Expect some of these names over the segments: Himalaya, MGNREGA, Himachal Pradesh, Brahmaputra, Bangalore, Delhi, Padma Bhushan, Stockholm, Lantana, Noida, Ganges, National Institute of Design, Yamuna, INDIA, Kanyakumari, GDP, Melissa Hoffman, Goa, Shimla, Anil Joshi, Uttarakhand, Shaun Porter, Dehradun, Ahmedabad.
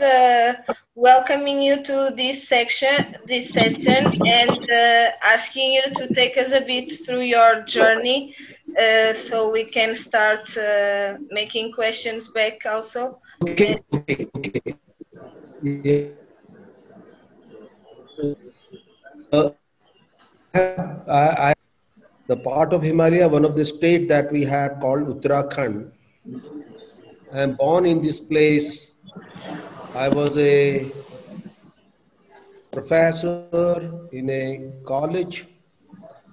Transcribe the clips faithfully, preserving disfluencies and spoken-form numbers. was uh, welcoming you to this section, this session, and uh, asking you to take us a bit through your journey, uh, so we can start uh, making questions back also. Okay. Okay. Okay. Yeah. Uh, I, I, the part of Himalaya, one of the state that we have called Uttarakhand. I am born in this place. I was a professor in a college,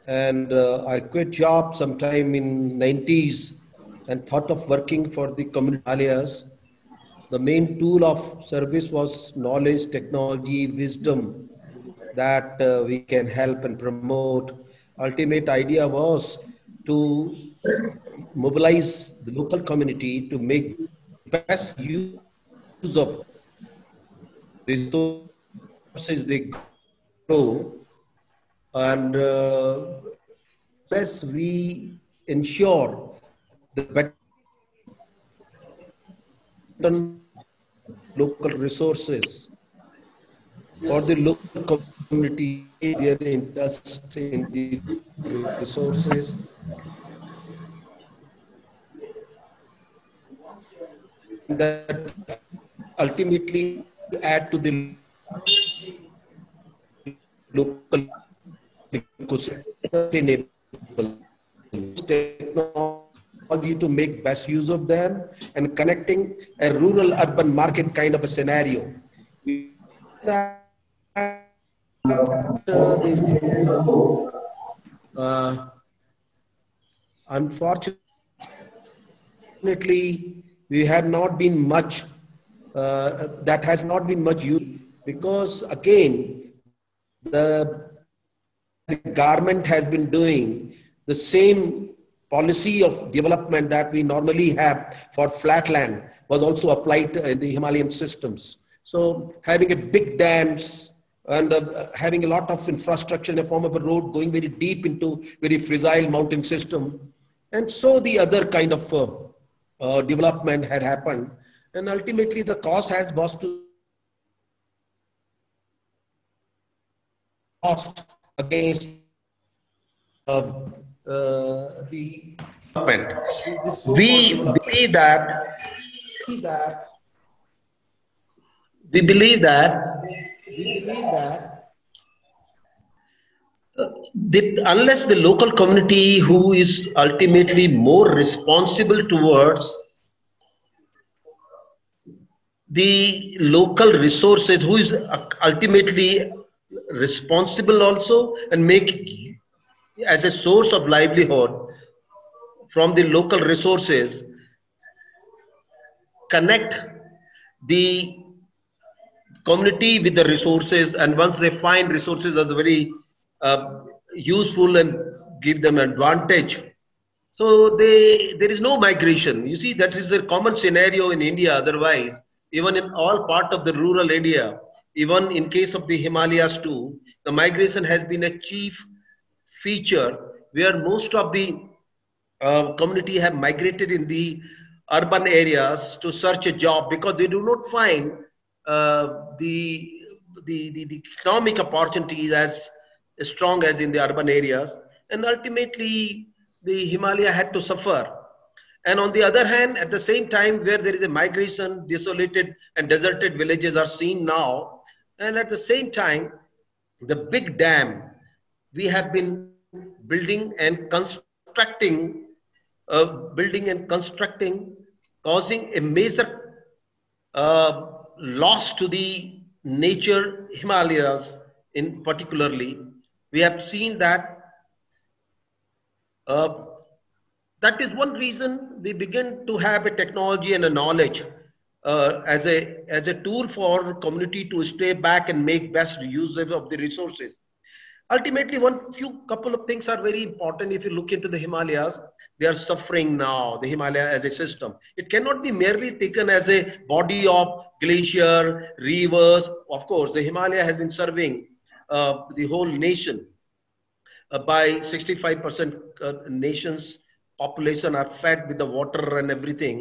and uh, I quit job sometime in nineties and thought of working for the community Himalayas. The main tool of service was knowledge, technology, wisdom that uh, we can help and promote. Ultimate idea was to mobilize the local community to make best use of resources they grow, and uh, best we ensure the better local resources for the local community, their interest in the resources. That ultimately add to the local ecosystem, technology to make best use of them, and connecting a rural urban market kind of a scenario. Uh, unfortunately, we have not been much, uh, that has not been much use, because again, the, the government has been doing the same policy of development that we normally have for flatland was also applied in the Himalayan systems. So having a big dams and uh, having a lot of infrastructure in the form of a road going very deep into very fragile mountain system. And so the other kind of uh, uh, development had happened. And ultimately the cost has was to cost against uh, uh, the we see that, that We believe that, we believe that uh, the, unless the local community, who is ultimately more responsible towards the local resources, who is ultimately responsible also and make as a source of livelihood from the local resources, connect the community with the resources, and once they find resources are very uh, useful and give them advantage, so they there is no migration. You see, that is a common scenario in India. Otherwise, even in all part of the rural India, even in case of the Himalayas too, the migration has been a chief feature where most of the uh, community have migrated in the urban areas to search a job, because they do not find Uh, the, the, the, the economic opportunities as, as strong as in the urban areas, and ultimately the Himalaya had to suffer. And on the other hand, at the same time, where there is a migration, desolated and deserted villages are seen now, and at the same time the big dam we have been building and constructing, uh, building and constructing, causing a major uh, loss to the nature Himalayas in particularly. We have seen that uh, that is one reason we begin to have a technology and a knowledge uh, as a as a tool for community to stay back and make best use of the resources. Ultimately, one few couple of things are very important. If you look into the Himalayas, they are suffering now, the Himalaya as a system. It cannot be merely taken as a body of glacier, rivers. Of course, the Himalaya has been serving uh, the whole nation. Uh, by sixty-five percent uh, nation's population are fed with the water and everything.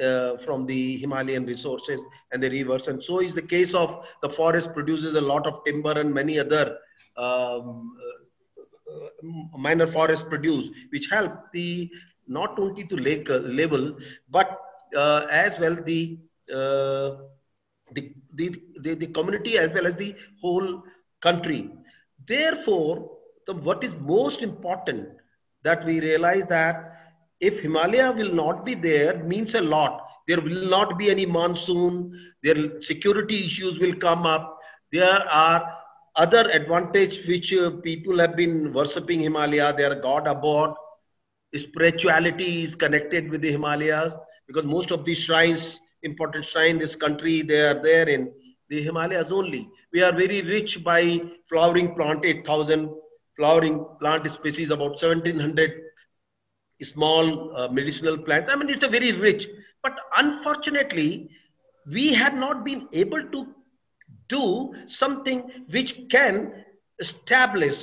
uh, from the Himalayan resources and the rivers. And so is the case of the forest produces a lot of timber and many other um, uh, minor forest produce, which help the not only to lake uh, level, but uh, as well the, uh, the, the, the, the community as well as the whole country. Therefore, the, what is most important that we realize that if Himalaya will not be there, means a lot. There will not be any monsoon, there security issues will come up. There are other advantages which uh, people have been worshipping Himalaya, their god abode. Spirituality is connected with the Himalayas because most of the shrines, important shrine in this country, they are there in the Himalayas only. We are very rich by flowering plant, eight thousand flowering plant species, about seventeen hundred small uh, medicinal plants. I mean, it's a very rich, but unfortunately, we have not been able to do something which can establish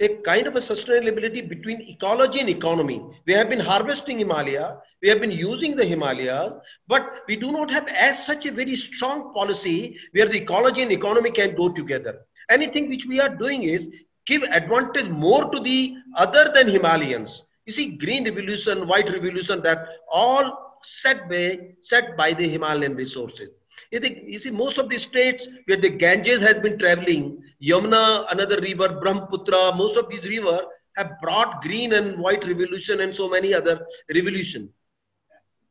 a kind of a sustainability between ecology and economy. We have been harvesting Himalaya, we have been using the Himalayas, but we do not have as such a very strong policy where the ecology and economy can go together. Anything which we are doing is give advantage more to the other than Himalayans. You see, Green Revolution, White Revolution, that all set by, set by the Himalayan resources. You, think, you see, most of the states where the Ganges has been traveling, Yamuna, another river, Brahmaputra, most of these rivers have brought green and white revolution and so many other revolution.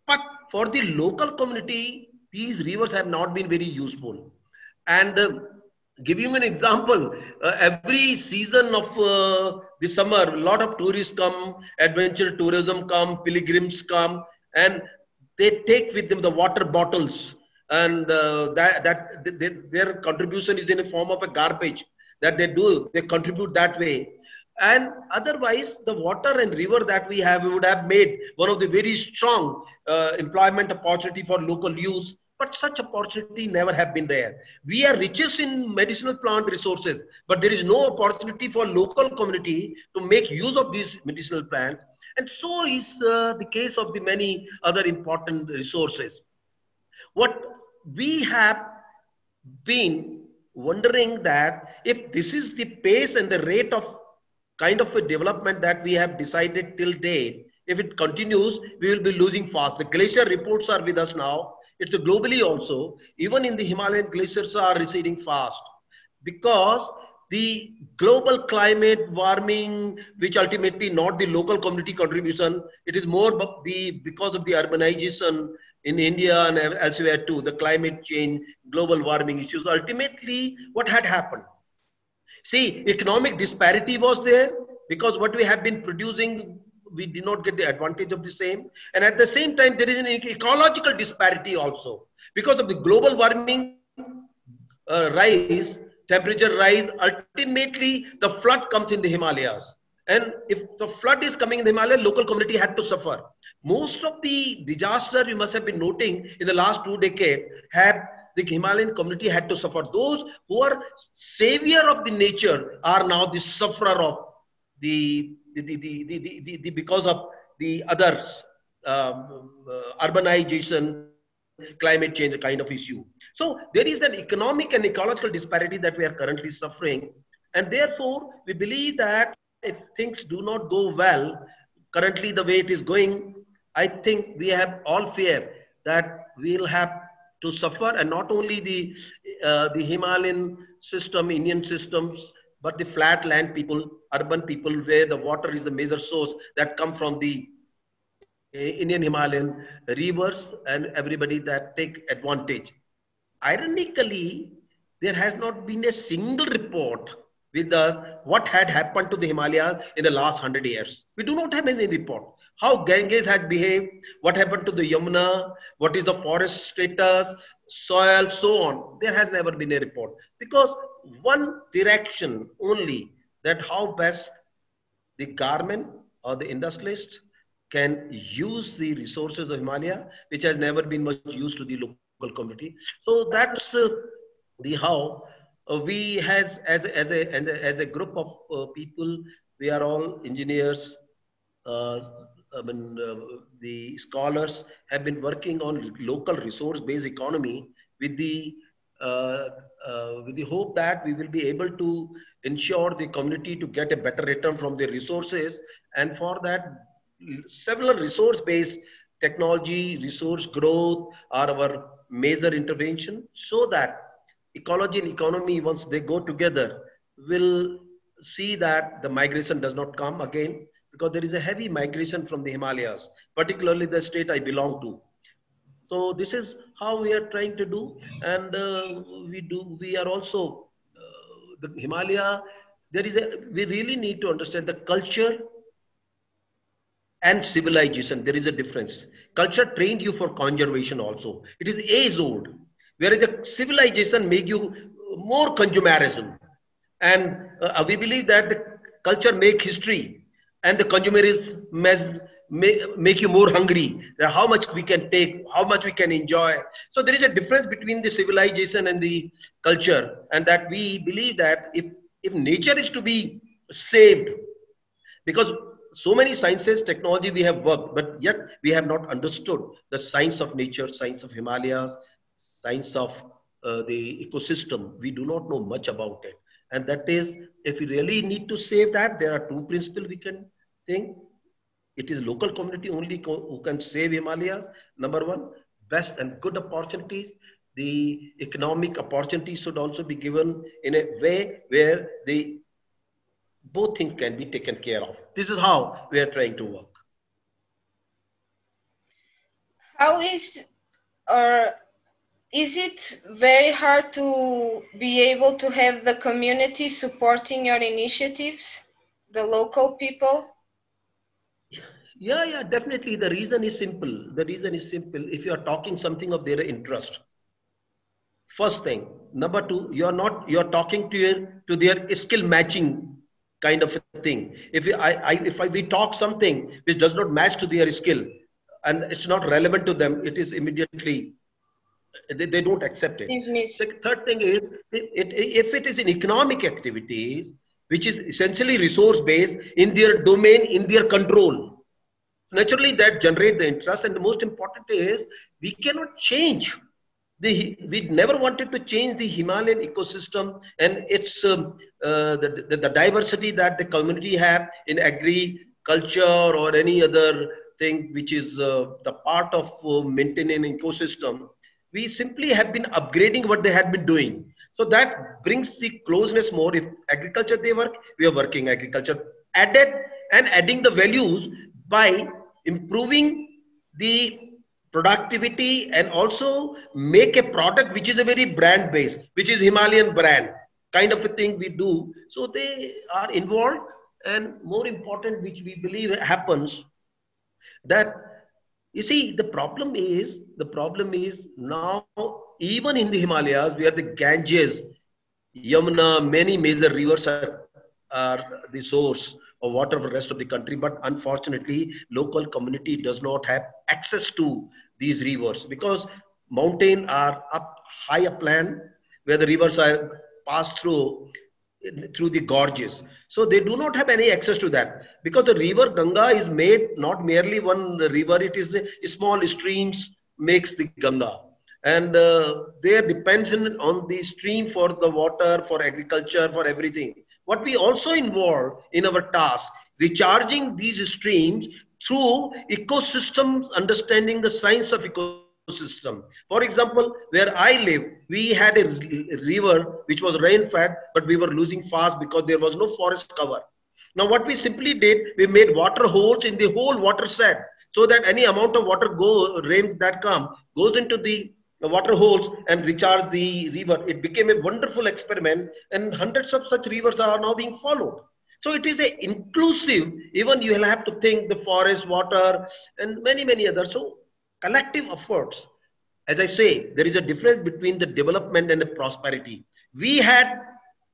But for the local community, these rivers have not been very useful. And uh, giving you an example, uh, every season of uh, the summer, a lot of tourists come, adventure tourism come, pilgrims come, and they take with them the water bottles. And uh, that, that they, their contribution is in the form of a garbage that they do, they contribute that way. And otherwise, the water and river that we have, we would have made one of the very strong uh, employment opportunity for local use, but such opportunity never have been there. We are richest in medicinal plant resources, but there is no opportunity for local community to make use of these medicinal plants. And so is uh, the case of the many other important resources. What we have been wondering that if this is the pace and the rate of kind of a development that we have decided till date, if it continues, we will be losing fast. The glacier reports are with us now. It's globally also, even in the Himalayan glaciers are receding fast because the global climate warming, which ultimately not the local community contribution, it is more the because of the urbanization in India and elsewhere too, the climate change, global warming issues. Ultimately, what had happened? See, economic disparity was there because what we have been producing, we did not get the advantage of the same. And at the same time, there is an ecological disparity also. Because of the global warming uh, rise, temperature rise, ultimately the flood comes in the Himalayas. And if the flood is coming in the Himalaya, local community had to suffer. Most of the disaster you must have been noting in the last two decades have the Himalayan community had to suffer. Those who are savior of the nature are now the sufferer of the, the, the, the, the, the, the, the because of the others, um, uh, urbanization, climate change kind of issue. So there is an economic and ecological disparity that we are currently suffering. And therefore, we believe that if things do not go well, currently the way it is going, I think we have all fear that we'll have to suffer, and not only the, uh, the Himalayan system, Indian systems, but the flat land people, urban people, where the water is the major source that come from the Indian Himalayan rivers, and everybody that take advantage. Ironically, there has not been a single report with us what had happened to the Himalayas in the last hundred years. We do not have any report. How Ganges had behaved, what happened to the Yamuna, what is the forest status, soil, so on. There has never been a report because one direction only that how best the government or the industrialist can use the resources of Himalaya, which has never been much used to the local community. So that's uh, the how uh, we has as as a, as a as a group of uh, people. We are all engineers. Uh, I mean, uh, the scholars have been working on local resource-based economy with the uh, uh, with the hope that we will be able to ensure the community to get a better return from their resources, and for that, several resource-based technology, resource growth are our major intervention, so that ecology and economy, once they go together, will see that the migration does not come again, because there is a heavy migration from the Himalayas, particularly the state I belong to. So this is how we are trying to do, and uh, we do. We are also uh, the Himalaya. There is a. We really need to understand the culture and civilization. There is a difference. Culture trains you for conservation also. It is age-old, whereas the civilization make you more consumerism, and uh, we believe that the culture make history. And the consumerism may, may make you more hungry. How much we can take, how much we can enjoy. So there is a difference between the civilization and the culture, and that we believe that if, if nature is to be saved, because so many sciences, technology we have worked, but yet we have not understood the science of nature, science of Himalayas, science of uh, the ecosystem. We do not know much about it. And that is, if we really need to save that, there are two principles we can think. It is local community only co who can save Himalayas. Number one, best and good opportunities. The economic opportunities should also be given in a way where the both things can be taken care of. This is how we are trying to work. How is our... Is it very hard to be able to have the community supporting your initiatives, the local people? Yeah, yeah, definitely. The reason is simple. The reason is simple. If you are talking something of their interest, first thing. Number two, you are not, you are talking to your, to their skill matching kind of a thing. If you, I, I, if I, we talk something which does not match to their skill and it's not relevant to them, it is immediately They, they don't accept it. The third thing is, it, it, if it is in economic activities, which is essentially resource-based, in their domain, in their control, naturally that generates the interest. And the most important is, we cannot change. The, we never wanted to change the Himalayan ecosystem and its um, uh, the, the, the diversity that the community have in agri, culture or any other thing which is uh, the part of uh, maintaining an ecosystem. We simply have been upgrading what they had been doing. So that brings the closeness more. If agriculture they work, we are working agriculture added and adding the values by improving the productivity and also make a product which is a very brand based, which is Himalayan brand kind of a thing we do. So they are involved, and more important, which we believe happens, that you see, the problem is, the problem is now, even in the Himalayas, where the Ganges, Yamuna, many major rivers are, are the source of water for the rest of the country. But unfortunately, local community does not have access to these rivers, because mountains are up high upland where the rivers are passed through, through the gorges. So they do not have any access to that, because the river Ganga is made not merely one river, it is a small streams makes the Ganga. And uh, they are dependent on the stream for the water, for agriculture, for everything. What we also involve in our task, recharging these streams through ecosystem, understanding the science of ecosystem. System. For example, where I live, we had a river which was rain-fed, but we were losing fast because there was no forest cover. Now, what we simply did, we made water holes in the whole water set, so that any amount of water go rain that come goes into the water holes and recharge the river. It became a wonderful experiment, and hundreds of such rivers are now being followed. So it is a inclusive. Even you will have to think the forest, water, and many many others. So collective efforts. As I say, there is a difference between the development and the prosperity. We had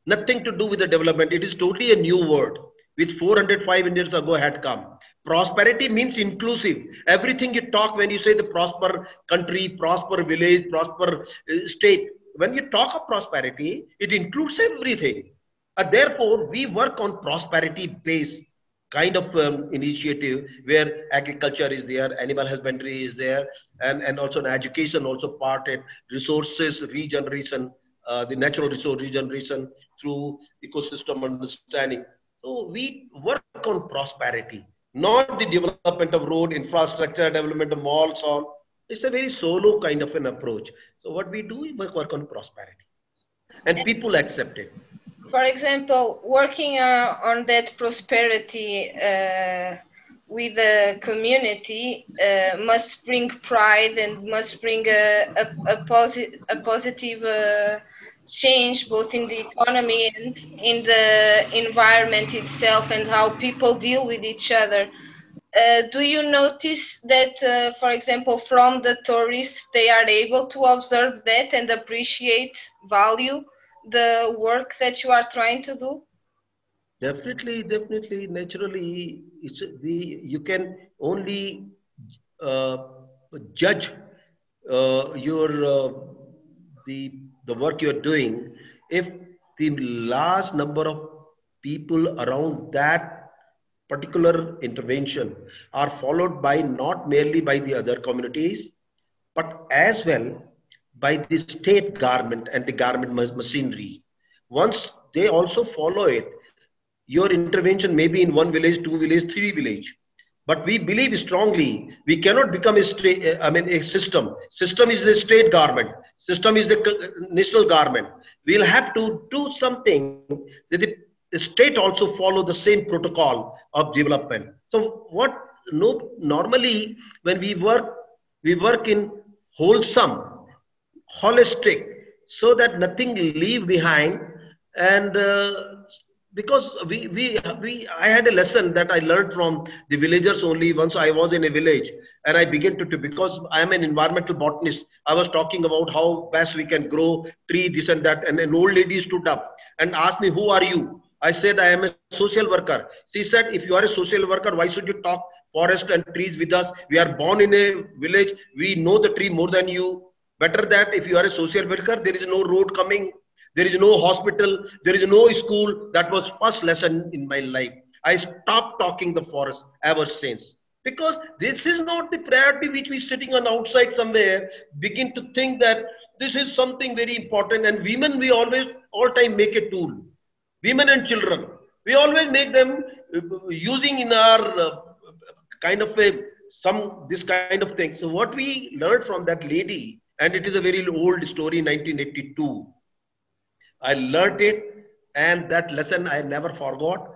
nothing to do with the development. It is totally a new word, which four hundred, five hundred years ago had come. Prosperity means inclusive. Everything you talk when you say the prosper country, prosper village, prosper state. When you talk of prosperity, it includes everything. And therefore, we work on prosperity-based kind of um, initiative where agriculture is there, animal husbandry is there, and, and also an education also part of resources regeneration, uh, the natural resource regeneration through ecosystem understanding. So we work on prosperity, not the development of road infrastructure, development of malls, all. It's a very solo kind of an approach. So what we do is work on prosperity, and people accept it. For example, working uh, on that prosperity uh, with the community uh, must bring pride and must bring a, a, a, posi a positive uh, change both in the economy and in the environment itself and how people deal with each other. Uh, do you notice that, uh, for example, from the tourists, they are able to observe that and appreciate value? The work that you are trying to do? Definitely, definitely, naturally, it's the, you can only uh, judge uh, your, uh, the, the work you're doing if the large number of people around that particular intervention are followed by not merely by the other communities, but as well by the state government and the government machinery. Once they also follow it, your intervention may be in one village, two village, three village. But we believe strongly, we cannot become a state, I mean, a system. System is the state government. System is the national government. We'll have to do something that the state also follow the same protocol of development. So what, no, normally when we work, we work in wholesome, holistic, so that nothing leave behind. And uh, because we, we, we, I had a lesson that I learned from the villagers only. Once I was in a village and I began to, to because I am an environmental botanist, I was talking about how best we can grow tree, this and that. And an old lady stood up and asked me, who are you? I said, I am a social worker. She said, if you are a social worker, why should you talk forest and trees with us? We are born in a village. We know the tree more than you. Better that if you are a social worker, there is no road coming, there is no hospital, there is no school. That was first lesson in my life. I stopped talking the forest ever since. Because this is not the priority which we sitting on outside somewhere, begin to think that this is something very important. And women, we always all time make a tool. Women and children, we always make them using in our uh, kind of a, some, this kind of thing. So what we learned from that lady, and it is a very old story, nineteen eighty-two. I learned it, and that lesson I never forgot.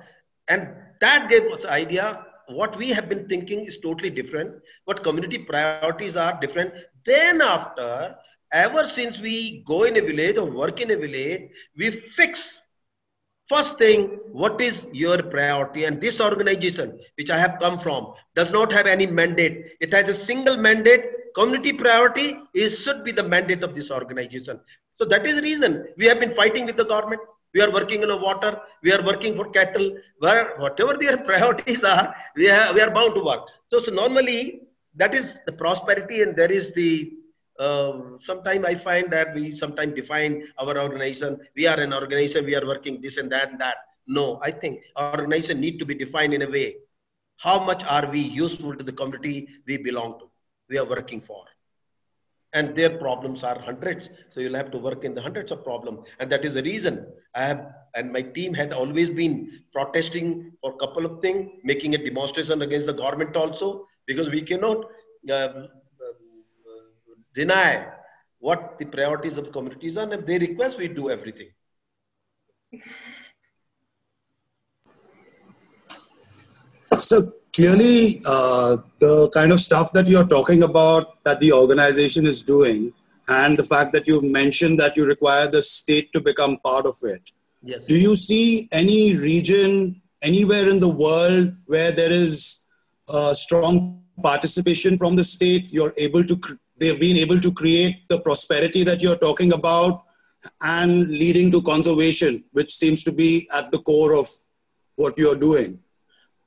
And that gave us the idea, what we have been thinking is totally different, what community priorities are different. Then after, ever since we go in a village or work in a village, we fix first thing, what is your priority? And this organization, which I have come from, does not have any mandate. It has a single mandate. Community priority is should be the mandate of this organization. So that is the reason we have been fighting with the government. We are working on water. We are working for cattle. Where, whatever their priorities are, we are, we are bound to work. So, so normally that is the prosperity, and there is the, uh, sometimes I find that we sometimes define our organization. We are an organization. We are working this and that and that. No, I think our organization need to be defined in a way. How much are we useful to the community we belong to? We are working for, and their problems are hundreds. So you'll have to work in the hundreds of problems. And that is the reason I have, and my team had always been protesting for a couple of things, making a demonstration against the government also, because we cannot uh, deny what the priorities of the communities are. And if they request, we do everything. So clearly, uh, the kind of stuff that you're talking about that the organization is doing, and the fact that you've mentioned that you require the state to become part of it. Yes. Do you see any region anywhere in the world where there is uh, strong participation from the state? You're able to, they've been able to create the prosperity that you're talking about and leading to conservation, which seems to be at the core of what you're doing.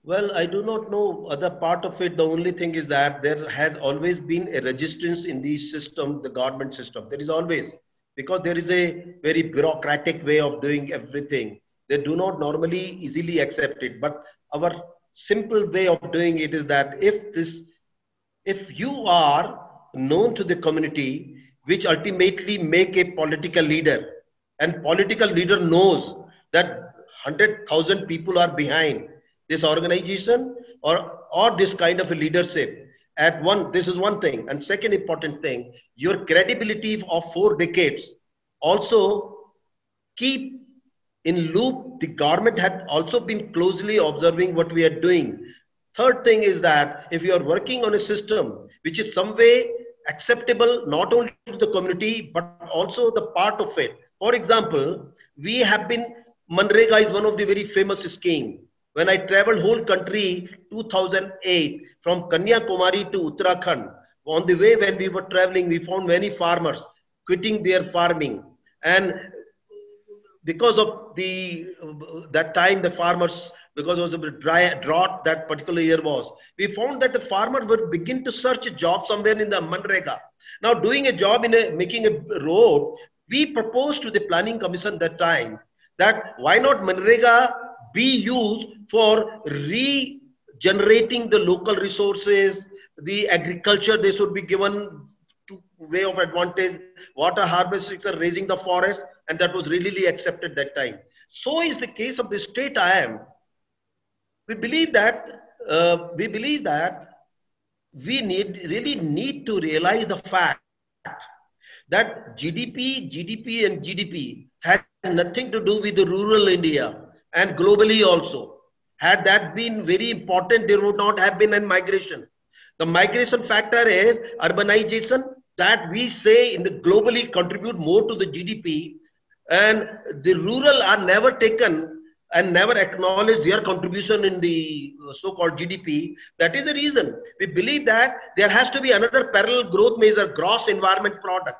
Well, I do not know other part of it. The only thing is that there has always been a resistance in the system, the government system. There is always, because there is a very bureaucratic way of doing everything. They do not normally easily accept it. But our simple way of doing it is that if this, if you are known to the community, which ultimately make a political leader, and political leader knows that one hundred thousand people are behind this organization or, or this kind of a leadership. At one, this is one thing. And second important thing, your credibility of four decades. Also keep in loop, the government had also been closely observing what we are doing. Third thing is that if you are working on a system which is some way acceptable, not only to the community, but also the part of it. For example, we have been, MGNREGA is one of the very famous schemes. When I traveled whole country two thousand eight from Kanyakumari to Uttarakhand, on the way when we were traveling, we found many farmers quitting their farming. And because of the, that time the farmers, because of the dry, drought that particular year was, we found that the farmers would begin to search a job somewhere in the MGNREGA. Now doing a job in a, making a road, we proposed to the planning commission that time that why not MGNREGA be used for regenerating the local resources, the agriculture, they should be given to way of advantage, water harvesting, raising the forest, and that was readily accepted that time. So is the case of the state I am. We believe that, uh, we believe that we need, really need to realize the fact that G D P, G D P and G D P has nothing to do with the rural India and globally also. Had that been very important, there would not have been any migration. The migration factor is urbanization that we say in the globally contribute more to the G D P, and the rural are never taken and never acknowledge their contribution in the so-called G D P. That is the reason. We believe that there has to be another parallel growth measure, gross environment product.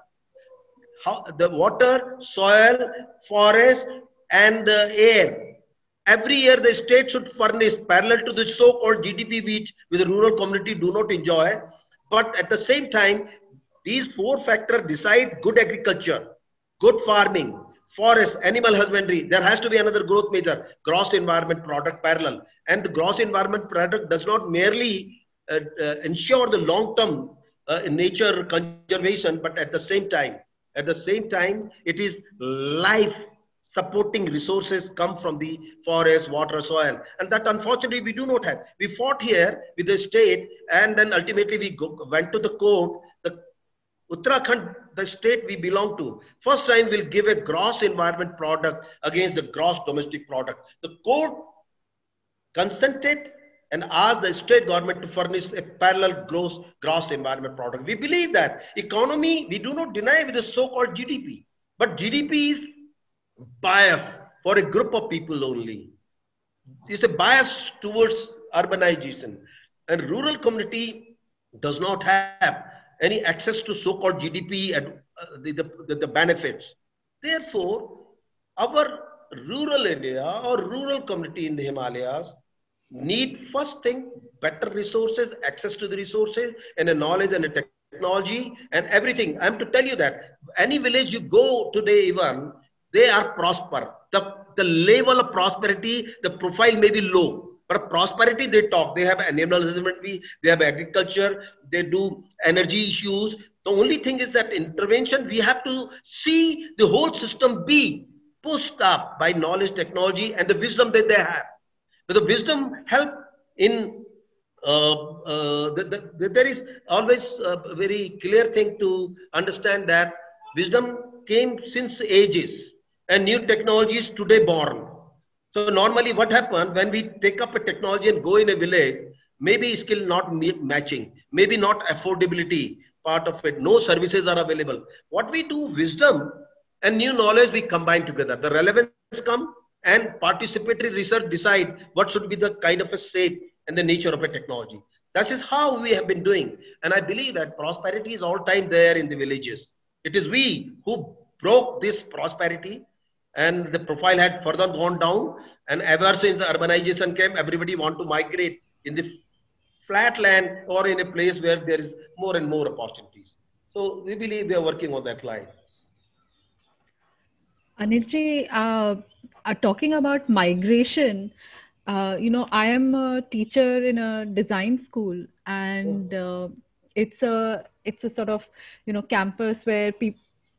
How, the water, soil, forest, and uh, air. Every year the state should furnish parallel to the so-called G D P which the rural community do not enjoy. But at the same time, these four factors decide good agriculture, good farming, forest, animal husbandry. There has to be another growth measure, gross environment product parallel. And the gross environment product does not merely uh, uh, ensure the long-term uh, nature conservation, but at the same time, at the same time, it is life supporting resources come from the forest, water, soil. And that unfortunately we do not have. We fought here with the state and then ultimately we go, went to the court. The Uttarakhand, the state we belong to, first time will give a gross environment product against the gross domestic product. The court consented and asked the state government to furnish a parallel gross, gross environment product. We believe that economy, we do not deny with the so-called G D P, but G D P is bias for a group of people only. It's a bias towards urbanization, and rural community does not have any access to so-called G D P and uh, the, the, the benefits. Therefore, our rural India or rural community in the Himalayas need first thing, better resources, access to the resources and a knowledge and a technology and everything. I am to tell you that any village you go today even, they are prosper. The, the level of prosperity, the profile may be low. But prosperity, they talk. They have animal husbandry, they have agriculture, they do energy issues. The only thing is that intervention, we have to see the whole system be pushed up by knowledge, technology, and the wisdom that they have. But the wisdom help in, uh, uh, the, the, the, there is always a very clear thing to understand that wisdom came since ages and new technologies today born. So normally what happens when we take up a technology and go in a village, maybe skill not matching, maybe not affordability part of it, no services are available. What we do, wisdom and new knowledge we combine together. The relevance come and participatory research decide what should be the kind of a shape and the nature of a technology. That is how we have been doing. And I believe that prosperity is all time there in the villages. It is we who broke this prosperity. And the profile had further gone down. And ever since the urbanization came, everybody want to migrate in the flat land or in a place where there is more and more opportunities. So we believe they are working on that line. Anilji, uh, uh, talking about migration, uh, you know, I am a teacher in a design school, and uh, it's a it's a sort of, you know, campus where people,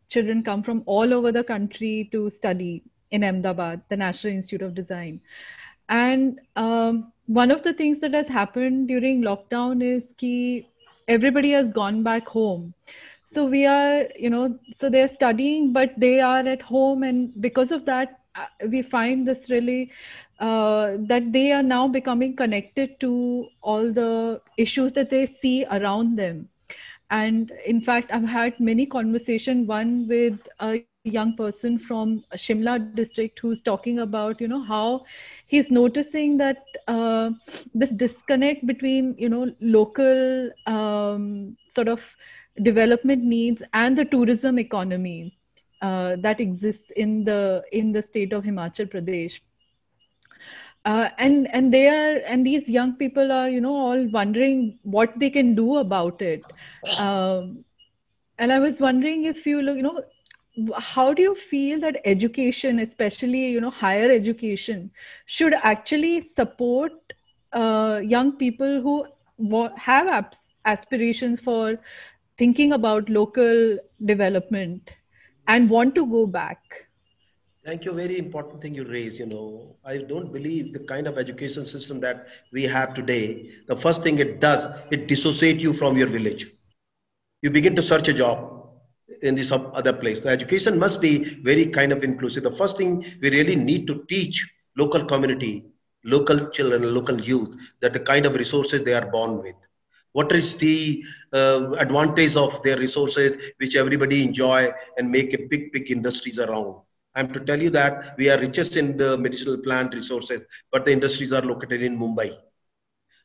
children come from all over the country to study in Ahmedabad, the National Institute of Design. And um, one of the things that has happened during lockdown is ki everybody has gone back home. So we are, you know, so they're studying, but they are at home. And because of that, we find this really, uh, that they are now becoming connected to all the issues that they see around them. And in fact, I've had many conversations, one with a young person from Shimla district who's talking about, you know, how he's noticing that uh, this disconnect between, you know, local um, sort of development needs and the tourism economy uh, that exists in the in the state of Himachal Pradesh. Uh, and and they are and these young people are, you know, all wondering what they can do about it. Um, and I was wondering if you look, you know, how do you feel that education, especially, you know, higher education, should actually support uh, young people who have aspirations for thinking about local development and want to go back? Thank you. Very important thing you raised. You know, I don't believe the kind of education system that we have today, the first thing it does, it dissociates you from your village. You begin to search a job in some other place. The education must be very kind of inclusive. The first thing we really need to teach local community, local children, local youth, that the kind of resources they are born with. What is the uh, advantage of their resources, which everybody enjoy and make a big, big industries around. I'm to tell you that we are richest in the medicinal plant resources, but the industries are located in Mumbai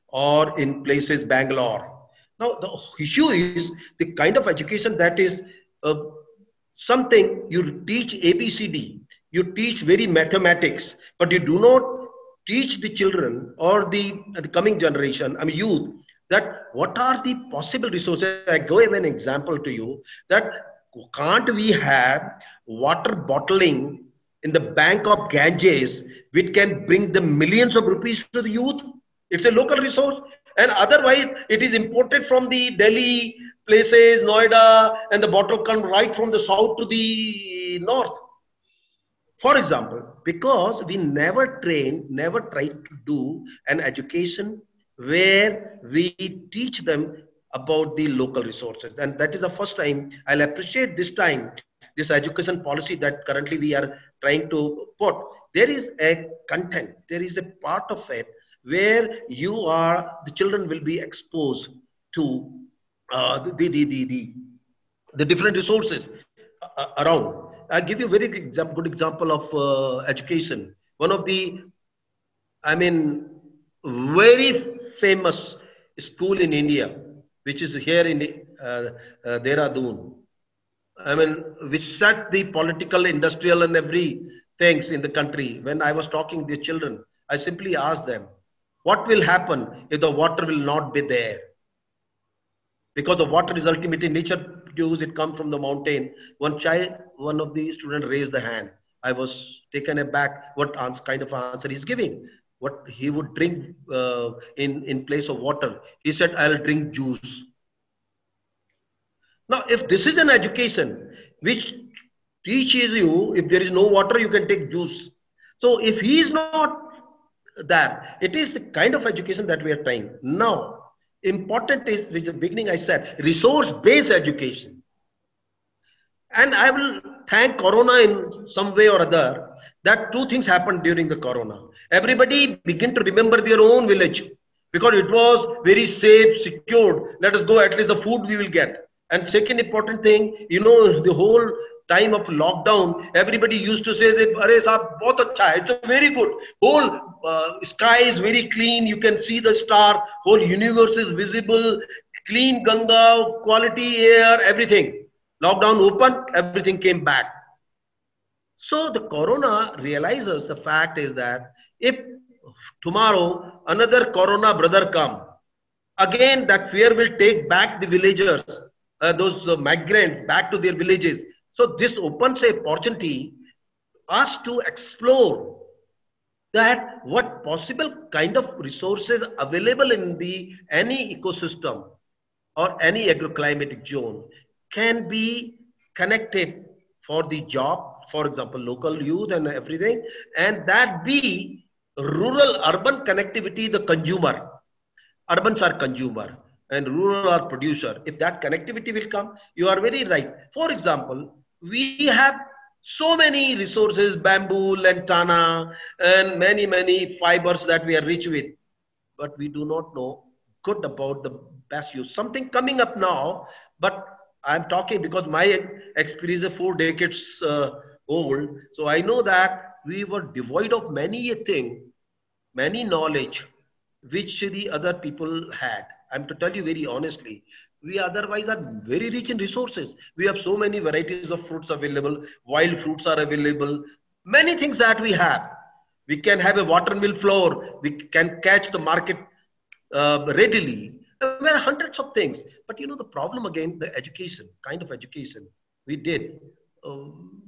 or in places Bangalore. Now, the issue is the kind of education that is uh, something you teach A B C D, you teach very mathematics, but you do not teach the children or the, the coming generation, I mean youth, that what are the possible resources. I go give an example to you that can't we have water bottling in the bank of Ganges, which can bring the millions of rupees to the youth? It's a local resource. And otherwise, it is imported from the Delhi places, Noida, and the bottle comes right from the south to the north. For example, because we never train, never tried to do an education where we teach them about the local resources. And that is the first time I'll appreciate this time, this education policy that currently we are trying to put. There is a content, there is a part of it where you are, the children will be exposed to uh, the, the, the, the, the different resources uh, around. I'll give you a very good example, good example of uh, education. One of the, I mean, very famous school in India, which is here in uh, uh, Dehradun. I mean, which set the political, industrial and every things in the country. When I was talking to the children, I simply asked them, what will happen if the water will not be there? Because the water is ultimately nature produced, it comes from the mountain. One child, one of the students raised the hand. I was taken aback what kind of answer he's giving. What he would drink uh, in, in place of water. He said, I'll drink juice. Now, if this is an education which teaches you, if there is no water, you can take juice. So if he is not there, it is the kind of education that we are trying. Now, important is, with the beginning I said, resource-based education. And I will thank Corona in some way or other, that two things happened during the Corona. Everybody began to remember their own village because it was very safe, secured. Let us go, at least the food we will get. And second important thing, you know, the whole time of lockdown, everybody used to say, "Arey saab, bahut acha hai. It's very good. Whole uh, sky is very clean. You can see the stars. Whole universe is visible. Clean Ganga, quality air, everything." Lockdown opened, everything came back. So the Corona realizes the fact is that if tomorrow another Corona brother come, again that fear will take back the villagers, uh, those uh, migrants back to their villages. So this opens a opportunity us to explore that what possible kind of resources available in the any ecosystem or any agroclimatic zone can be connected for the job, for example, local youth and everything, and that be rural-urban connectivity, the consumer. Urbans are consumer and rural are producer. If that connectivity will come, you are very right. For example, we have so many resources, bamboo, lantana, and many, many fibers that we are rich with. But we do not know good about the best use. Something coming up now, but I'm talking because my experience is four decades uh, old. So I know that we were devoid of many a thing, many knowledge, which the other people had. I'm to tell you very honestly, we otherwise are very rich in resources. We have so many varieties of fruits available. Wild fruits are available. Many things that we have. We can have a watermill floor. We can catch the market uh, readily. There are hundreds of things. But you know, the problem again, the education, kind of education we did. Um,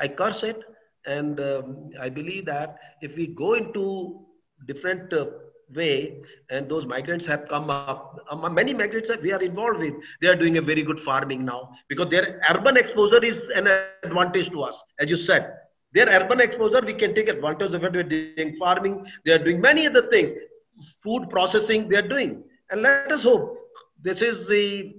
I curse it. And um, I believe that if we go into different uh, way, and those migrants have come up, um, many migrants that we are involved with, they are doing a very good farming now because their urban exposure is an advantage to us. As you said, their urban exposure, we can take advantage of it. We're doing farming, they are doing many other things, food processing, they are doing. And let us hope this is the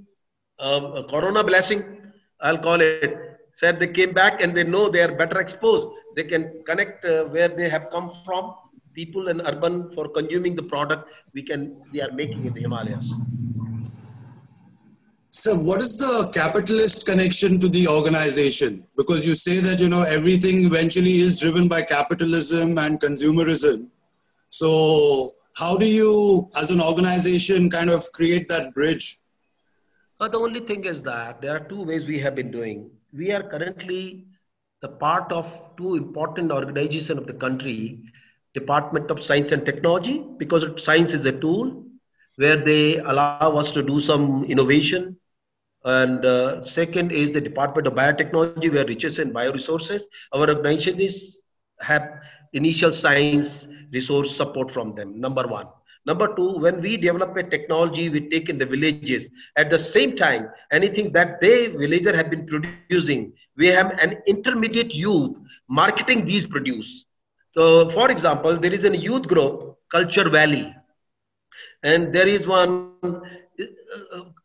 uh, corona blessing, I'll call it. Said they came back and they know they are better exposed. They can connect uh, where they have come from. People and urban for consuming the product we can we are making in the Himalayas. So what is the capitalist connection to the organization? Because you say that, you know, everything eventually is driven by capitalism and consumerism. So how do you as an organization kind of create that bridge? But the only thing is that there are two ways we have been doing. We are currently the part of two important organizations of the country, Department of Science and Technology, because science is a tool where they allow us to do some innovation. And uh, second is the Department of Biotechnology, where riches and bioresources. Our organization is have initial science resource support from them, number one. Number two, when we develop a technology, we take in the villages. At the same time, anything that they villager have been producing, we have an intermediate youth marketing these produce. So, for example, there is a youth group, Culture Valley, and there is one uh,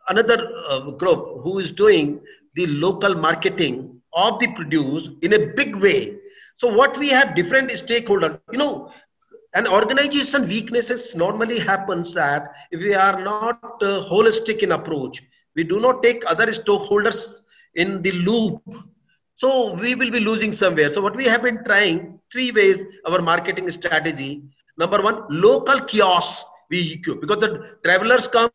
another uh, group who is doing the local marketing of the produce in a big way. So, what we have different stakeholders, you know, an organization weaknesses normally happens that if we are not uh, holistic in approach, we do not take other stakeholders in the loop. So, we will be losing somewhere. So, what we have been trying, three ways, our marketing strategy. Number one, local kiosks we equip. Because the travelers come,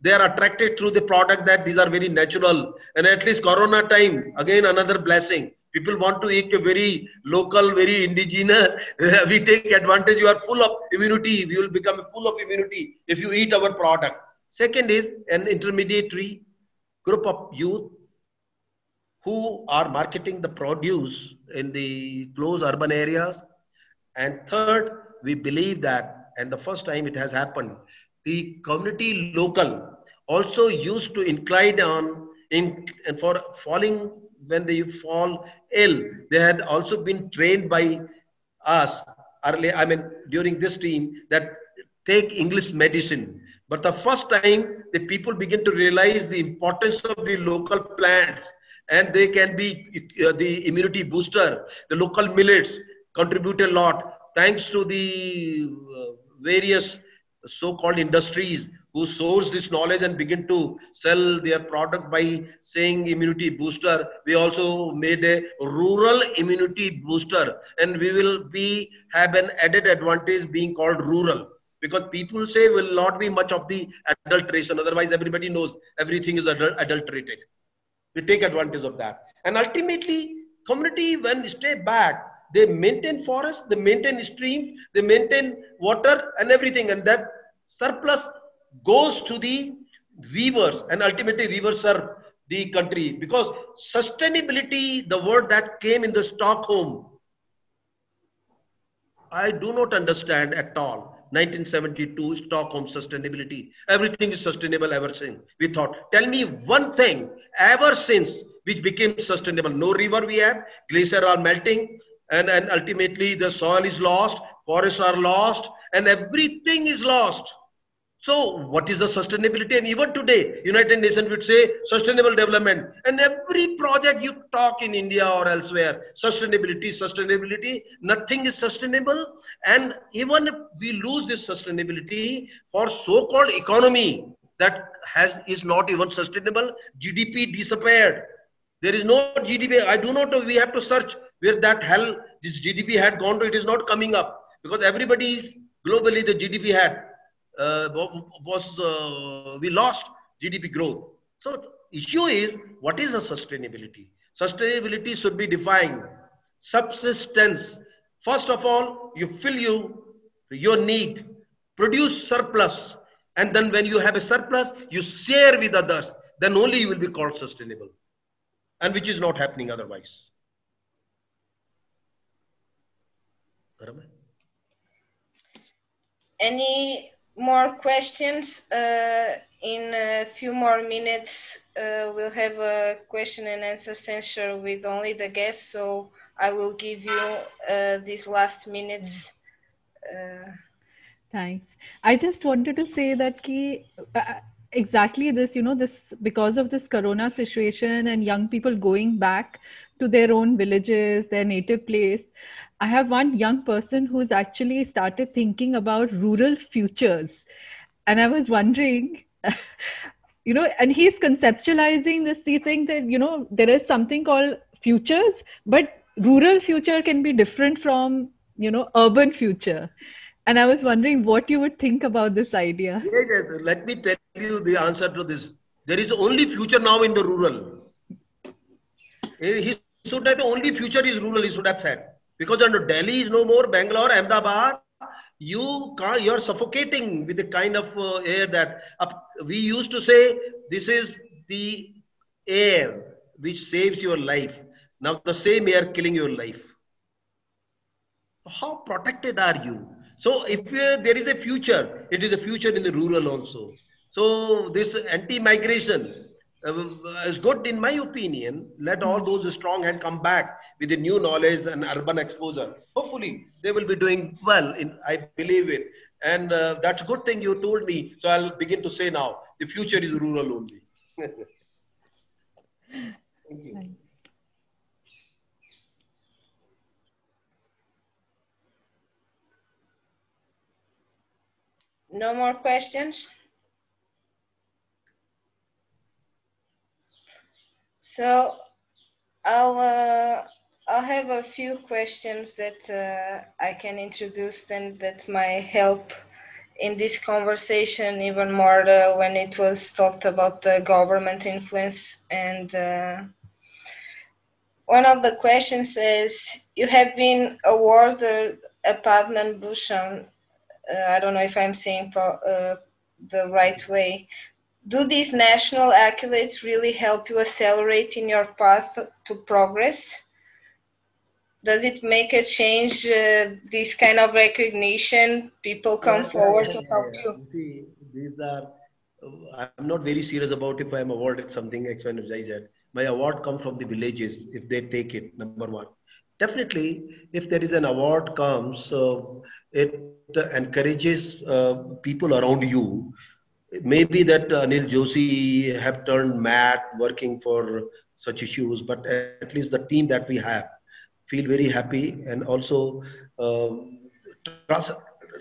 they are attracted through the product that these are very natural. And at least Corona time, again, another blessing. People want to eat a very local, very indigenous. We take advantage. You are full of immunity. We will become full of immunity if you eat our product. Second is an intermediary group of youth who are marketing the produce in the close urban areas. And third, we believe that, and the first time it has happened, the community local also used to incline on, in, and for falling, when they fall ill, they had also been trained by us early, I mean, during this team, that take English medicine. But the first time, the people begin to realize the importance of the local plants, and they can be uh, the immunity booster. The local millets contribute a lot thanks to the uh, various so-called industries who source this knowledge and begin to sell their product by saying immunity booster. We also made a rural immunity booster, and we will be have an added advantage being called rural, because people say will not be much of the adulteration. Otherwise, everybody knows everything is adul adulterated. We take advantage of that. And ultimately, community, when they stay back, they maintain forests, they maintain streams, they maintain water and everything. And that surplus goes to the weavers, and ultimately weavers serve the country. Because sustainability, the word that came in the Stockholm I do not understand at all. nineteen seventy-two, Stockholm sustainability. Everything is sustainable ever since. We thought, tell me one thing ever since which became sustainable. No river we have, glaciers are melting, and, and ultimately the soil is lost, forests are lost, and everything is lost. So what is the sustainability? And even today, United Nations would say sustainable development. And every project you talk in India or elsewhere, sustainability, sustainability, nothing is sustainable. And even if we lose this sustainability for so-called economy that has is not even sustainable, G D P disappeared. There is no G D P. I do not know. We have to search where that hell this G D P had gone to. It is not coming up because everybody is globally the G D P had. Uh, was uh, we lost G D P growth. So issue is, what is a sustainability? Sustainability should be defined. Subsistence. First of all, you fill you, your need, produce surplus, and then when you have a surplus, you share with others. Then only you will be called sustainable, and which is not happening otherwise. Any more questions? Uh, in a few more minutes, uh, we'll have a question and answer session with only the guests. So I will give you uh, these last minutes. Uh. Thanks. I just wanted to say that ki, uh, exactly this, you know, this because of this corona situation and young people going back to their own villages, their native place. I have one young person who's actually started thinking about rural futures. And I was wondering, you know, and he's conceptualizing this. He thinks that, you know, there is something called futures, but rural future can be different from, you know, urban future. And I was wondering what you would think about this idea. Yes, yes. Let me tell you the answer to this. There is only future now in the rural. He should have only future is rural, he should have said. Because under Delhi is no more, Bangalore, Ahmedabad, you can't, you're suffocating with the kind of uh, air that uh, we used to say, this is the air which saves your life. Now the same air killing your life. How protected are you? So if uh, there is a future, it is a future in the rural also. So this anti-migration uh, is good in my opinion. Let all those strong hands come back with the new knowledge and urban exposure. Hopefully, they will be doing well, in, I believe it. And uh, that's a good thing you told me. So I'll begin to say now, the future is rural only. Thank you. Right. No more questions? So I'll... Uh... I have a few questions that uh, I can introduce and that might help in this conversation even more uh, when it was talked about the government influence. And uh, one of the questions is, you have been awarded a Padma Bhushan. Uh, I don't know if I'm saying pro uh, the right way. Do these national accolades really help you accelerate in your path to progress? Does it make a change, uh, this kind of recognition? People come yeah, forward yeah, to help yeah. you. See, these are, I'm not very serious about if I'm awarded something X, Y, Z, Z. My award comes from the villages, if they take it, number one. Definitely, if there is an award comes, uh, it encourages uh, people around you. Maybe that Anil Joshi have turned mad working for such issues, but at least the team that we have, feel very happy and also uh, trust,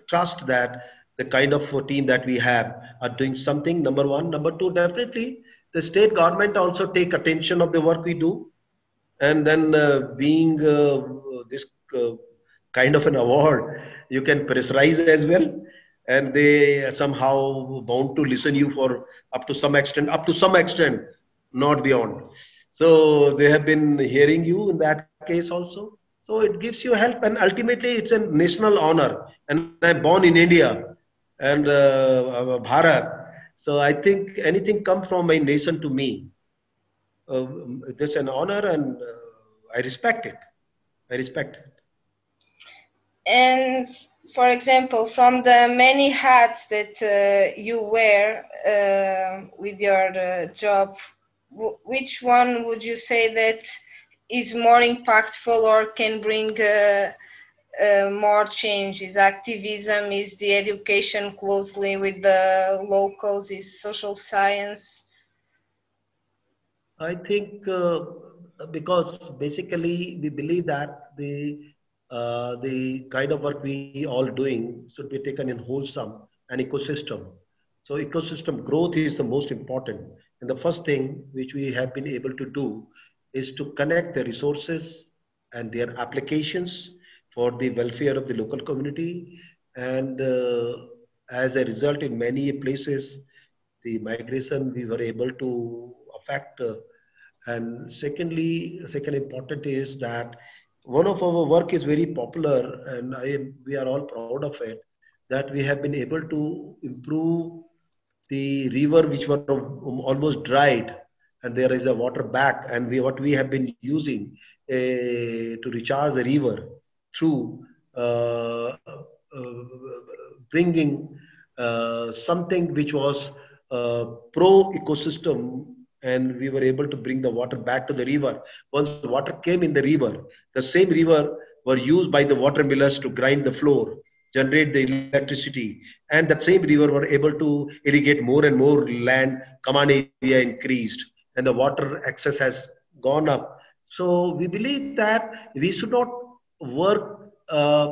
trust that the kind of team that we have are doing something, number one. Number two, definitely the state government also take attention of the work we do. And then uh, being uh, this uh, kind of an award, you can pressurize as well. And they somehow bound to listen you for up to some extent, up to some extent, not beyond. So they have been hearing you in that case also. So it gives you help and ultimately it's a national honor. And I'm born in India and uh, Bharat. So I think anything comes from my nation to me. Uh, it's an honor and uh, I respect it. I respect it. And for example, from the many hats that uh, you wear uh, with your uh, job, w which one would you say that is more impactful or can bring uh, uh, more change? Is activism, is the education closely with the locals, is social science? I think uh, because basically we believe that the Uh, the kind of work we all doing should be taken in wholesome and ecosystem. So ecosystem growth is the most important. And the first thing which we have been able to do is to connect the resources and their applications for the welfare of the local community. And uh, as a result, in many places, the migration we were able to affect. Uh, and secondly, second important is that one of our work is very popular, and I am, we are all proud of it, that we have been able to improve the river which were almost dried, and there is a water back, and we, what we have been using uh, to recharge the river through uh, uh, bringing uh, something which was uh, pro-ecosystem, and we were able to bring the water back to the river. Once the water came in the river, the same river were used by the water millers to grind the floor, generate the electricity, and that same river were able to irrigate more and more land, common area increased, and the water access has gone up. So we believe that we should not work uh,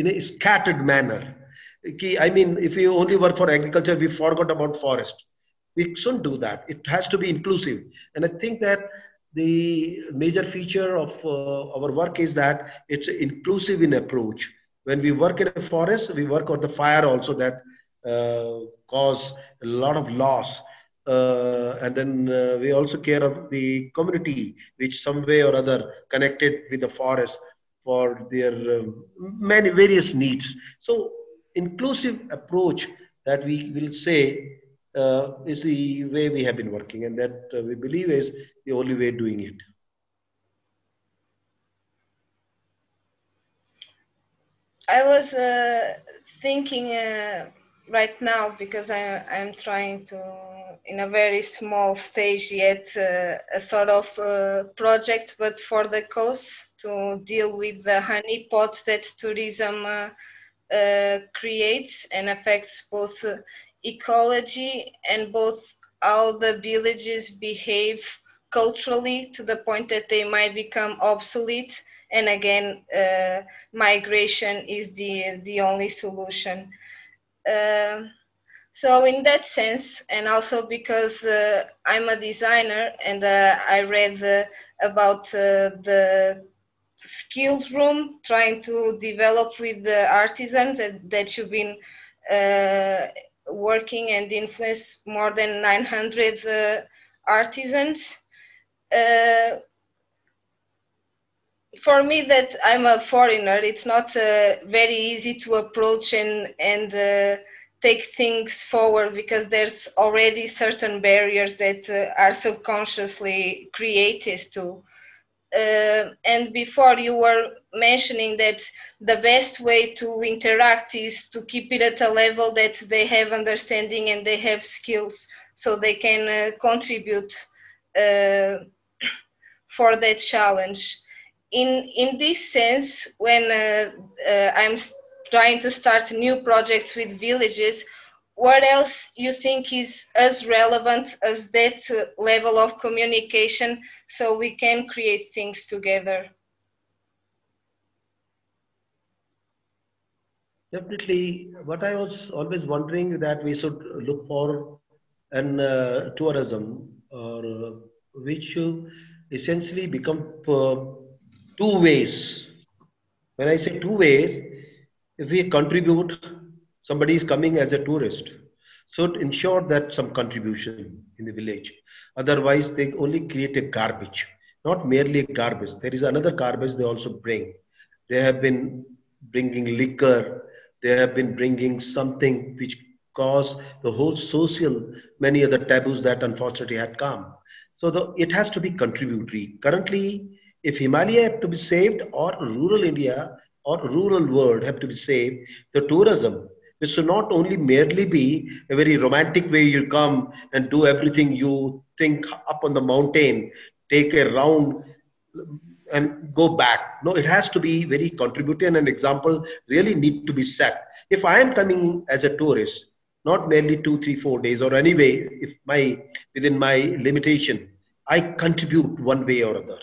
in a scattered manner. I mean, if we only work for agriculture, we forgot about forest. We shouldn't do that. It has to be inclusive. And I think that the major feature of uh, our work is that it's inclusive in approach. When we work in a forest, we work on the fire also that uh, cause a lot of loss. Uh, and then uh, we also care of the community, which some way or other connected with the forest for their uh, many various needs. So inclusive approach that we will say Uh, is the way we have been working, and that uh, we believe is the only way doing it. I was uh, thinking uh, right now, because I, I'm trying to, in a very small stage yet, uh, a sort of uh, project, but for the coast to deal with the honeypot that tourism uh, uh, creates and affects both uh, ecology and both how the villages behave culturally to the point that they might become obsolete, and again uh, migration is the the only solution. Uh, so in that sense, and also because uh, I'm a designer, and uh, I read uh, about uh, the skills room trying to develop with the artisans that, that you've been uh, working and influence more than nine hundred uh, artisans. Uh, for me, that I'm a foreigner, it's not uh, very easy to approach and, and uh, take things forward, because there's already certain barriers that uh, are subconsciously created too. Uh, and before you were mentioning that the best way to interact is to keep it at a level that they have understanding and they have skills, so they can uh, contribute uh, for that challenge. In, in this sense, when uh, uh, I'm trying to start new projects with villages, what else you think is as relevant as that level of communication, so we can create things together? Definitely. What I was always wondering, that we should look for an uh, tourism or uh, which essentially become uh, two ways. When I say two ways, if we contribute, somebody is coming as a tourist, so to ensure that some contribution in the village. Otherwise, they only create a garbage, not merely garbage. There is another garbage they also bring. They have been bringing liquor. They have been bringing something which caused the whole social, many other taboos that unfortunately had come. So the, it has to be contributory. Currently, if Himalaya had to be saved or rural India, or rural world have to be saved, the tourism, it should not only merely be a very romantic way you come and do everything you think up on the mountain, take a round and go back. No, it has to be very contributing, and an example really need to be set. If I am coming as a tourist, not merely two, three, four days, or anyway, if my within my limitation, I contribute one way or other.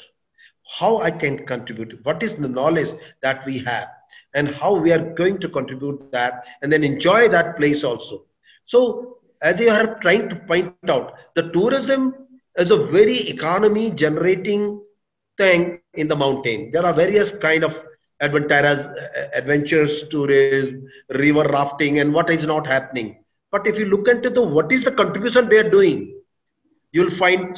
How I can contribute? What is the knowledge that we have, and how we are going to contribute that, and then enjoy that place also? So, as you are trying to point out, the tourism is a very economy generating thing in the mountain. There are various kind of adventures, adventures, tourism, river rafting, and what is not happening. But if you look into the what is the contribution they are doing, you'll find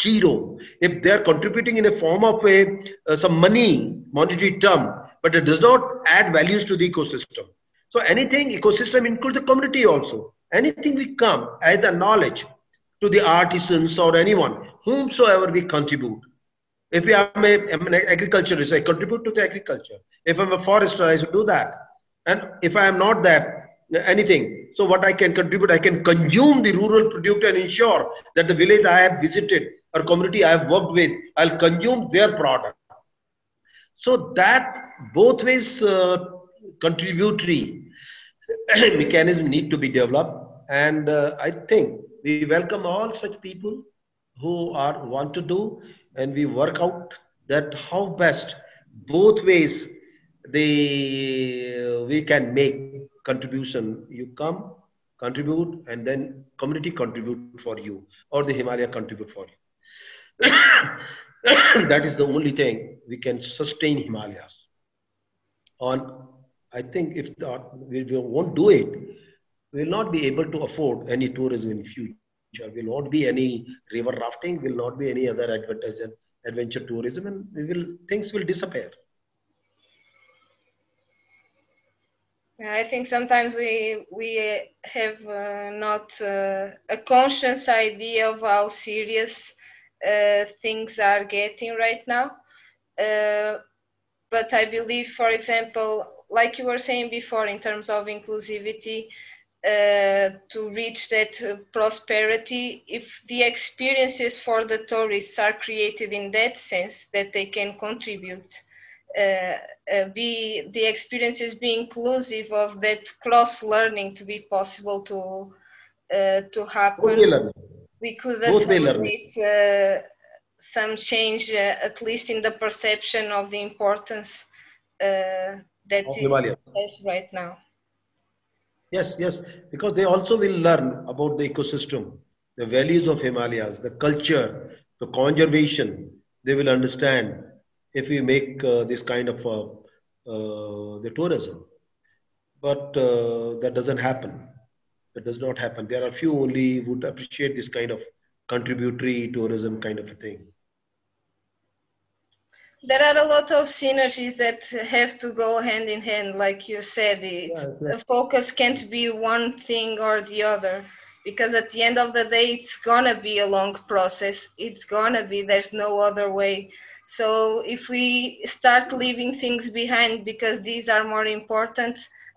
zero. If they are contributing in a form of a, uh, some money, monetary term, but it does not add values to the ecosystem. So anything ecosystem includes the community also. Anything we come, either knowledge to the artisans or anyone, whomsoever we contribute. If we are, I'm, a, I'm an agriculturist, I contribute to the agriculture. If I'm a forester, I should do that. And if I am not that, anything. So what I can contribute, I can consume the rural product and ensure that the village I have visited or community I have worked with, I'll consume their product. So that both ways uh, contributory mechanism need to be developed, and uh, I think we welcome all such people who are want to do, and we work out that how best both ways they uh, we can make contribution. You come, contribute, and then community contribute for you, or the Himalaya contribute for you. That is the only thing we can sustain Himalayas on. I think if not, we won't do it, we will not be able to afford any tourism in future. Will not be any river rafting, will not be any other adventure, adventure tourism, and we will, things will disappear. I think sometimes we we have uh, not uh, a conscious idea of how serious Uh, things are getting right now, uh, but I believe, for example, like you were saying before, in terms of inclusivity, uh, to reach that uh, prosperity, if the experiences for the tourists are created in that sense that they can contribute, uh, uh, be the experiences be inclusive of that cross learning to be possible to uh, to happen. We could assimilate uh, some change, uh, at least in the perception of the importance uh, that it has right now. Yes, yes, because they also will learn about the ecosystem, the values of Himalayas, the culture, the conservation. They will understand if we make uh, this kind of uh, uh, the tourism, but uh, that doesn't happen. That does not happen. There are few only would appreciate this kind of contributory tourism kind of a thing. There are a lot of synergies that have to go hand in hand, like you said. It, yeah, yeah. The focus can't be one thing or the other, because at the end of the day, it's gonna be a long process. It's gonna be, there's no other way. So if we start leaving things behind because these are more important,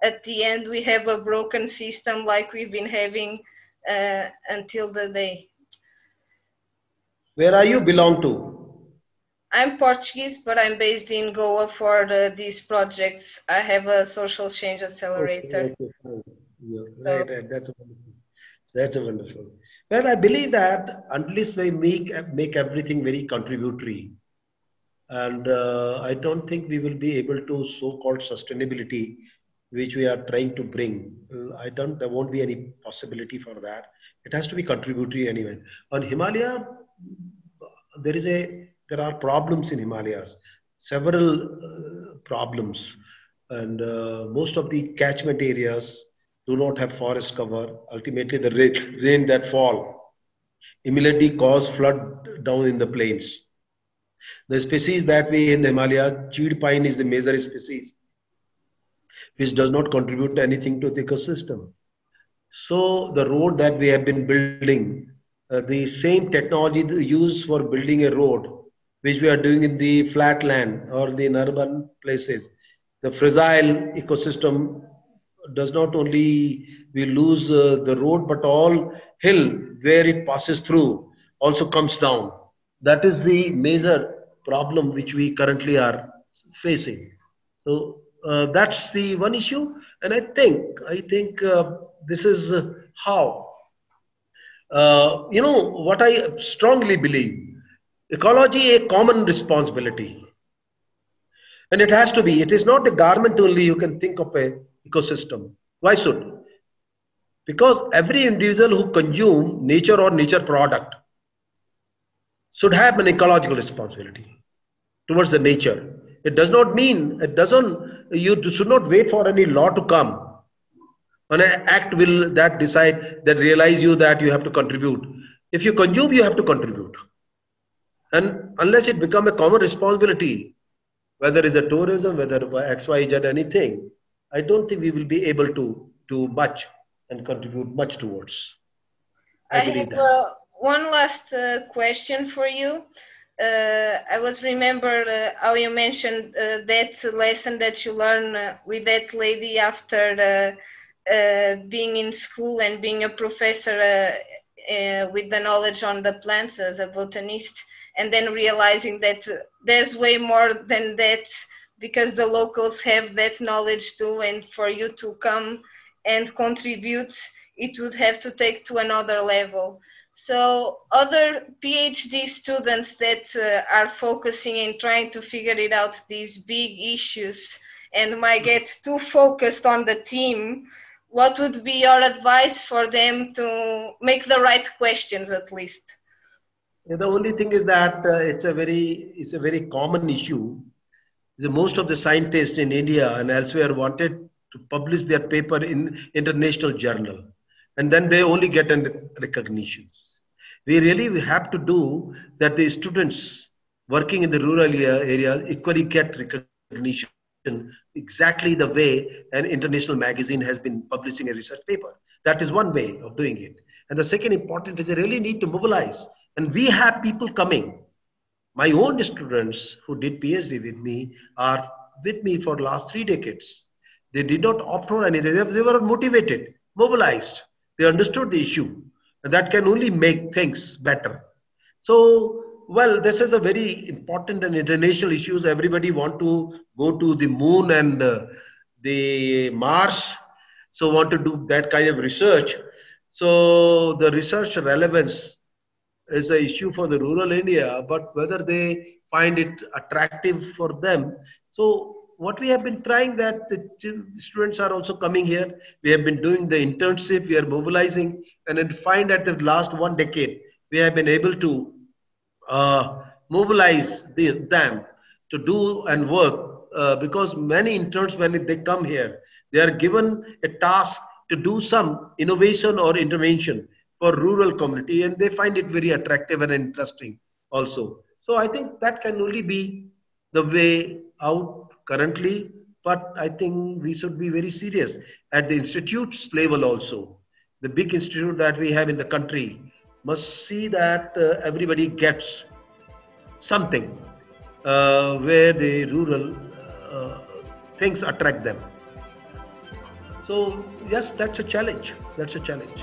at the end, we have a broken system like we've been having uh, until the day. Where are you belong to? I'm Portuguese, but I'm based in Goa for the, these projects. I have a social change accelerator. Okay, okay. Yeah, right, so, right. That's wonderful. That's wonderful. Well, I believe that unless we make, make everything very contributory, and uh, I don't think we will be able to so-called sustainability which we are trying to bring. I don't, there won't be any possibility for that. It has to be contributory anyway. On Himalaya, there is a, there are problems in Himalayas, several uh, problems. And uh, most of the catchment areas do not have forest cover. Ultimately, the rain, rain that fall immediately cause flood down in the plains. The species that we in the Himalaya, chewed pine is the major species, which does not contribute anything to the ecosystem. So the road that we have been building, uh, the same technology used for building a road, which we are doing in the flatland or the urban places, the fragile ecosystem does not only we lose uh, the road, but all hill where it passes through also comes down. That is the major problem which we currently are facing. So uh, that's the one issue. And I think, I think uh, this is uh, how, uh, you know, what I strongly believe, ecology a common responsibility. And it has to be, it is not the government only you can think of a ecosystem. Why should? Because every individual who consume nature or nature product should have an ecological responsibility towards the nature. It does not mean, it doesn't, you should not wait for any law to come. An act will that decide, that realize you that you have to contribute. If you consume, you have to contribute. And unless it becomes a common responsibility, whether it's a tourism, whether X Y Z, anything, I don't think we will be able to do much and contribute much towards. I, I have uh, one last uh, question for you. Uh, I was remember uh, how you mentioned uh, that lesson that you learned uh, with that lady after uh, uh, being in school and being a professor uh, uh, with the knowledge on the plants as a botanist, and then realizing that there's way more than that, because the locals have that knowledge too, and for you to come and contribute, it would have to take to another level. So other PhD students that uh, are focusing and trying to figure it out these big issues and might get too focused on the team, what would be your advice for them to make the right questions at least? Yeah, the only thing is that uh, it's a very, it's a very common issue. The most of the scientists in India and elsewhere wanted to publish their paper in international journal, and then they only get recognition. We really we have to do that the students working in the rural area equally get recognition exactly the way an international magazine has been publishing a research paper. That is one way of doing it. And the second important is they really need to mobilize. And we have people coming. My own students who did PhD with me are with me for the last three decades. They did not opt for anything. They were motivated, mobilized. They understood the issue. And that can only make things better. So, well, this is a very important and international issues. Everybody want to go to the moon and uh, the Mars. So want to do that kind of research. So the research relevance is an issue for the rural India, but whether they find it attractive for them. So what we have been trying that the students are also coming here. We have been doing the internship, we are mobilizing, and then find that the last one decade, we have been able to uh, mobilize the, them to do and work uh, because many interns, when they come here, they are given a task to do some innovation or intervention for rural community, and they find it very attractive and interesting also. So I think that can only be the way out currently, but I think we should be very serious at the institute's level also. The big institute that we have in the country must see that uh, everybody gets something uh, where the rural uh, things attract them. So yes, that's a challenge, that's a challenge.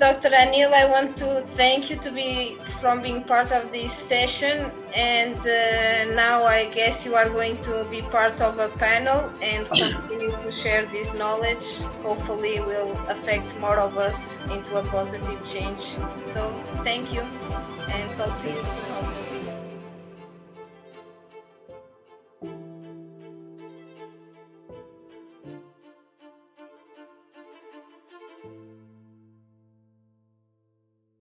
Doctor Anil, I want to thank you to be from being part of this session, and uh, now I guess you are going to be part of a panel and continue to share this knowledge. Hopefully it will affect more of us into a positive change. So thank you and talk to you.